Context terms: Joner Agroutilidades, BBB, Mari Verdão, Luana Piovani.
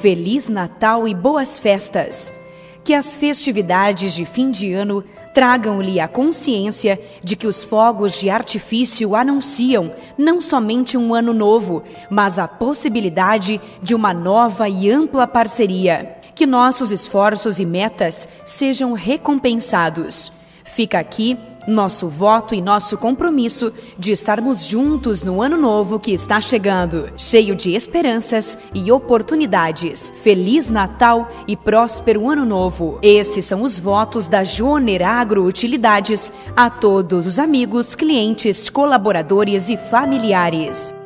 Feliz Natal e boas festas! Que as festividades de fim de ano tragam-lhe a consciência de que os fogos de artifício anunciam não somente um ano novo, mas a possibilidade de uma nova e ampla parceria. Que nossos esforços e metas sejam recompensados. Fica aqui nosso voto e nosso compromisso de estarmos juntos no ano novo que está chegando, cheio de esperanças e oportunidades. Feliz Natal e próspero Ano Novo. Esses são os votos da Joner Agroutilidades a todos os amigos, clientes, colaboradores e familiares.